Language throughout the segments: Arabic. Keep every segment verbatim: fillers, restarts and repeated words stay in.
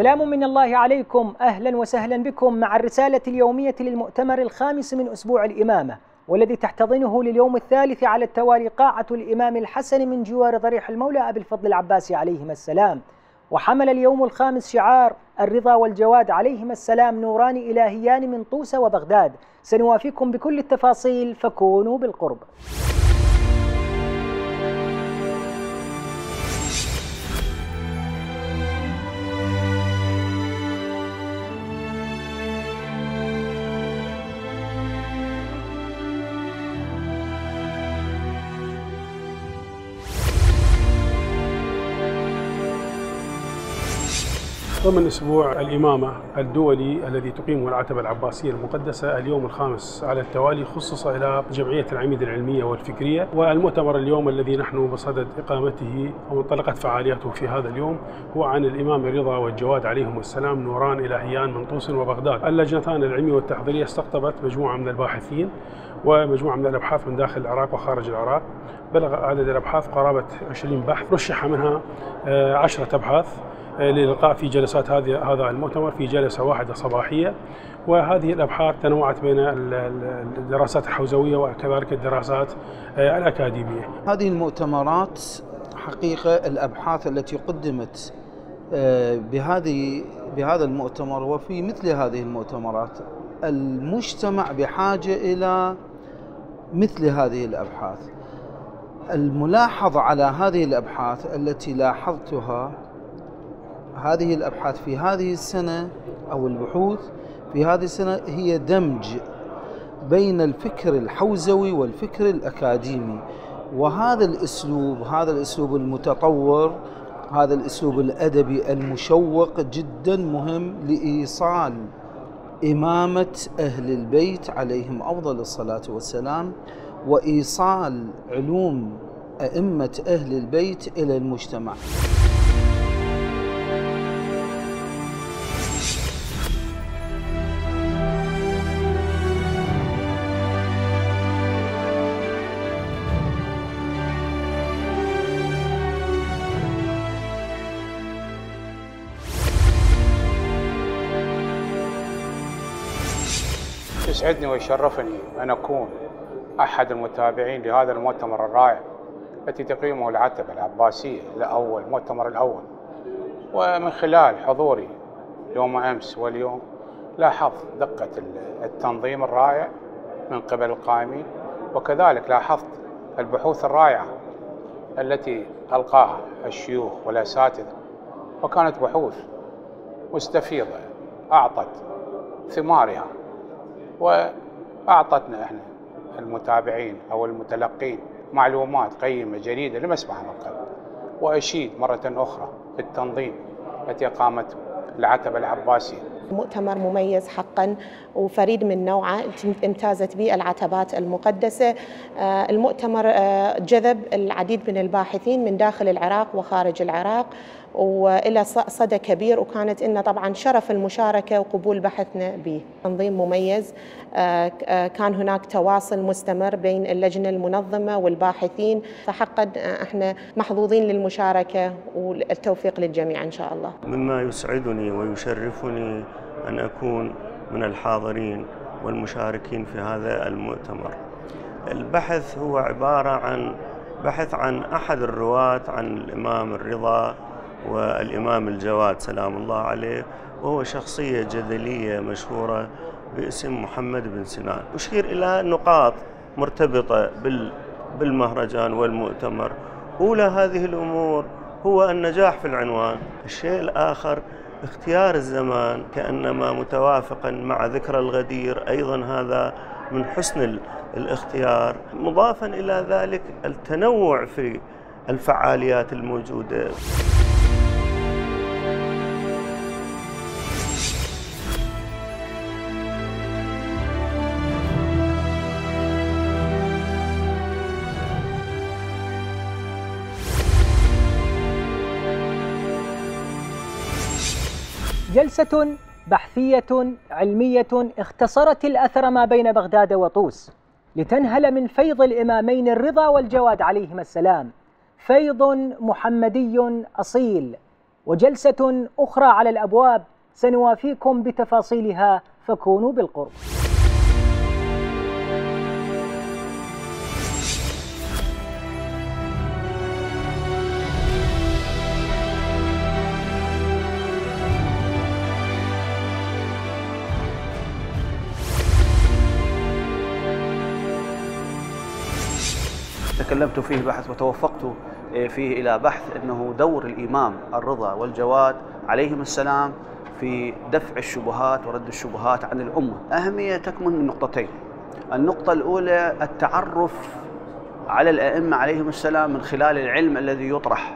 سلام من الله عليكم، أهلا وسهلا بكم مع الرسالة اليومية للمؤتمر الخامس من أسبوع الإمامة، والذي تحتضنه لليوم الثالث على التوالي قاعة الإمام الحسن من جوار ضريح المولى أبي الفضل العباس عليهما السلام. وحمل اليوم الخامس شعار الرضا والجواد عليهما السلام، نوران إلهيان من طوس وبغداد. سنوافيكم بكل التفاصيل فكونوا بالقرب. ضمن أسبوع الإمامة الدولي الذي تقيمه العتبة العباسية المقدسة، اليوم الخامس على التوالي خصص إلى جمعية العميد العلمية والفكرية، والمؤتمر اليوم الذي نحن بصدد إقامته أو انطلقت فعالياته في هذا اليوم هو عن الإمام الرضا والجواد عليهم السلام، نوران إلهيان من طوس وبغداد. اللجنتان العلمية والتحضيرية استقطبت مجموعة من الباحثين ومجموعة من الأبحاث من داخل العراق وخارج العراق، بلغ عدد الأبحاث قرابة عشرين بحث، رشح منها عشرة أبحاث للإلقاء في جلسات هذه هذا المؤتمر في جلسة واحدة صباحية. وهذه الأبحاث تنوعت بين الدراسات الحوزوية وكذلك الدراسات الأكاديمية. هذه المؤتمرات حقيقة الأبحاث التي قدمت بهذه بهذا المؤتمر وفي مثل هذه المؤتمرات، المجتمع بحاجة إلى مثل هذه الأبحاث. الملاحظ على هذه الأبحاث التي لاحظتها، هذه الأبحاث في هذه السنة أو البحوث في هذه السنة هي دمج بين الفكر الحوزوي والفكر الأكاديمي، وهذا الأسلوب هذا الأسلوب المتطور، هذا الأسلوب الأدبي المشوق جدا مهم لإيصال إمامة أهل البيت عليهم أفضل الصلاة والسلام وإيصال علوم أئمة أهل البيت إلى المجتمع. يسعدني ويشرفني أن أكون أحد المتابعين لهذا المؤتمر الرائع التي تقيمه العتبة العباسية الأول، المؤتمر الأول. ومن خلال حضوري يوم أمس واليوم لاحظت دقة التنظيم الرائع من قبل القائمين، وكذلك لاحظت البحوث الرائعة التي ألقاها الشيوخ والأساتذة، وكانت بحوث مستفيضة أعطت ثمارها وأعطتنا إحنا المتابعين أو المتلقين معلومات قيمة جديدة لمسمع عن القلب. وأشيد مرة أخرى بالتنظيم التي قامته العتبة العباسية. مؤتمر مميز حقا وفريد من نوعه امتازت به العتبات المقدسة. المؤتمر جذب العديد من الباحثين من داخل العراق وخارج العراق وإلى صدى كبير، وكانت لنا طبعا شرف المشاركة وقبول بحثنا به. تنظيم مميز، كان هناك تواصل مستمر بين اللجنة المنظمة والباحثين، فحقا احنا محظوظين للمشاركة والتوفيق للجميع إن شاء الله. مما يسعدني ويشرفني أن أكون من الحاضرين والمشاركين في هذا المؤتمر. البحث هو عبارة عن بحث عن أحد الرواة عن الإمام الرضا والإمام الجواد سلام الله عليه، وهو شخصية جدلية مشهورة باسم محمد بن سنان. أشير إلى نقاط مرتبطة بالمهرجان والمؤتمر. أولى هذه الأمور هو النجاح في العنوان. الشيء الآخر اختيار الزمان كأنما متوافقا مع ذكرى الغدير، أيضا هذا من حسن الاختيار. مضافا إلى ذلك التنوع في الفعاليات الموجودة. جلسة بحثية علمية اختصرت الأثر ما بين بغداد وطوس لتنهل من فيض الإمامين الرضا والجواد عليهما السلام، فيض محمدي أصيل وجلسة أخرى على الأبواب سنوافيكم بتفاصيلها، فكونوا بالقرب. تكلمت فيه بحث وتوفقت فيه إلى بحث أنه دور الإمام الرضا والجواد عليهم السلام في دفع الشبهات ورد الشبهات عن الأمة. أهمية تكمن من نقطتين. النقطة الأولى التعرف على الأئمة عليهم السلام من خلال العلم الذي يطرح،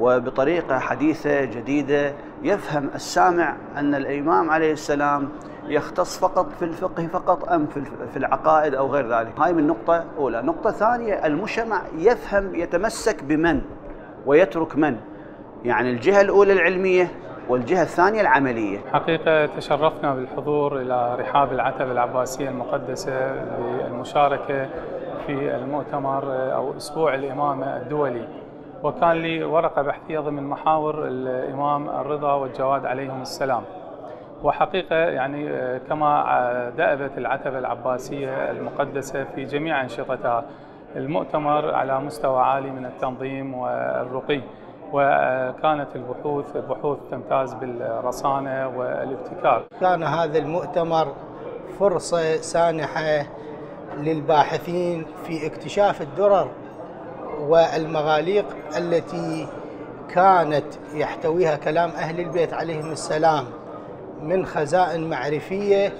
وبطريقة حديثة جديدة يفهم السامع أن الإمام عليه السلام يختص فقط في الفقه فقط أم في العقائد أو غير ذلك. هاي من نقطة أولى. نقطة ثانية المجتمع يفهم يتمسك بمن ويترك من، يعني الجهة الأولى العلمية والجهة الثانية العملية. حقيقة تشرفنا بالحضور إلى رحاب العتبة العباسية المقدسة للمشاركة في المؤتمر أو أسبوع الإمامة الدولي، وكان لي ورقة بحثية ضمن محاور الإمام الرضا والجواد عليهم السلام. وحقيقة يعني كما دأبت العتبة العباسية المقدسة في جميع أنشطتها، المؤتمر على مستوى عالي من التنظيم والرقي، وكانت البحوث بحوث تمتاز بالرصانة والابتكار. كان هذا المؤتمر فرصة سانحة للباحثين في اكتشاف الدرر والمغاليق التي كانت يحتويها كلام أهل البيت عليهم السلام من خزائن معرفية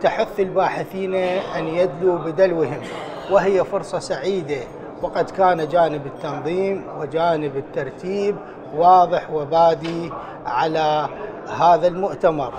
تحث الباحثين أن يدلوا بدلوهم، وهي فرصة سعيدة. وقد كان جانب التنظيم وجانب الترتيب واضح وبادي على هذا المؤتمر.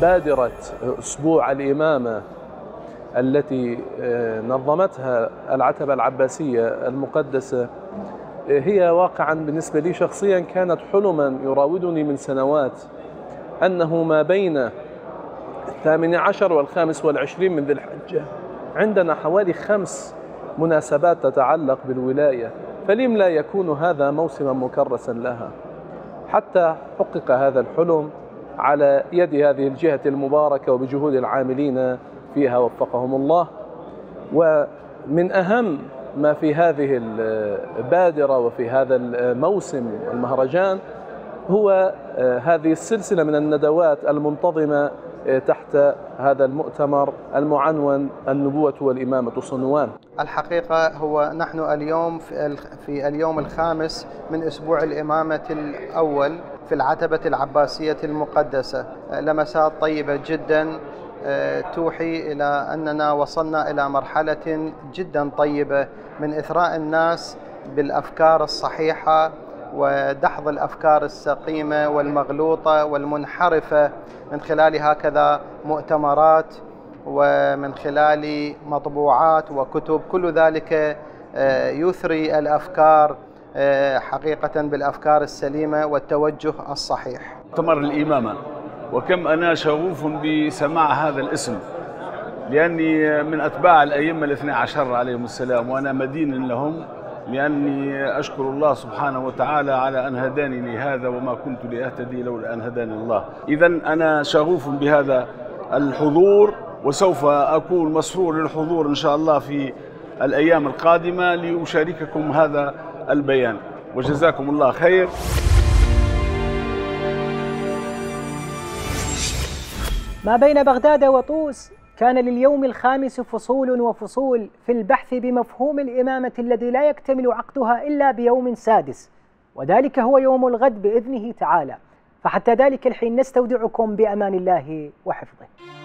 بادرة أسبوع الإمامة التي نظمتها العتبة العباسية المقدسة هي واقعا بالنسبة لي شخصيا كانت حلما يراودني من سنوات، أنه ما بين الثامن عشر والخامس والعشرين من ذي الحجة عندنا حوالي خمس مناسبات تتعلق بالولاية، فلم لا يكون هذا موسما مكرسا لها؟ حتى حقق هذا الحلم على يد هذه الجهة المباركة وبجهود العاملين فيها وفقهم الله. ومن أهم ما في هذه البادرة وفي هذا الموسم المهرجان هو هذه السلسلة من الندوات المنتظمة تحت هذا المؤتمر المعنون النبوة والإمامة صنوان. الحقيقة هو نحن اليوم في اليوم الخامس من أسبوع الإمامة الأول في العتبة العباسية المقدسة. لمسات طيبة جدا توحي إلى أننا وصلنا إلى مرحلة جدا طيبة من إثراء الناس بالأفكار الصحيحة ودحض الأفكار السقيمة والمغلوطة والمنحرفة من خلال هكذا مؤتمرات ومن خلال مطبوعات وكتب. كل ذلك يثري الأفكار حقيقة بالأفكار السليمة والتوجه الصحيح. مؤتمر الإمامة، وكم أنا شغوف بسماع هذا الاسم لأني من أتباع الأئمة الاثني عشر عليهم السلام، وأنا مدين لهم لأني أشكر الله سبحانه وتعالى على أن هداني لهذا، وما كنت لأهتدي لولا أن هداني الله. إذا أنا شغوف بهذا الحضور، وسوف أكون مسرور للحضور إن شاء الله في الأيام القادمة لأشارككم هذا البيان، وجزاكم الله خير. ما بين بغداد وطوس كان لليوم الخامس فصول وفصول في البحث بمفهوم الإمامة الذي لا يكتمل عقدها إلا بيوم سادس، وذلك هو يوم الغد بإذنه تعالى. فحتى ذلك الحين نستودعكم بأمان الله وحفظه.